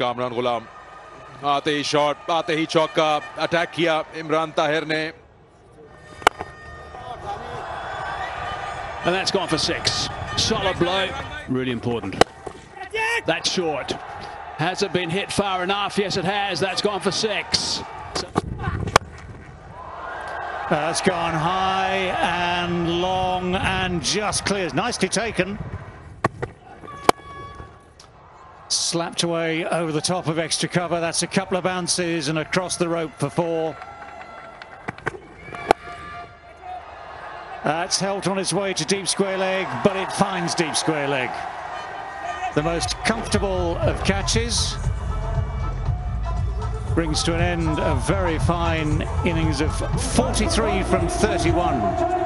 कामरान गुलाम आते ही शॉट, आते ही चौका, अटैक किया इमरान ताहिर ने। And that's gone for six. Solid blow, really important. That's short. Has it been hit far enough? Yes, it has. That's gone for six. That's gone high and long and just clears. Nicely taken. Slapped away over the top of extra cover. That's a couple of bounces and across the rope for four. That's helped on its way to deep square leg, but it finds deep square leg. The most comfortable of catches. Brings to an end a very fine innings of 43 from 31.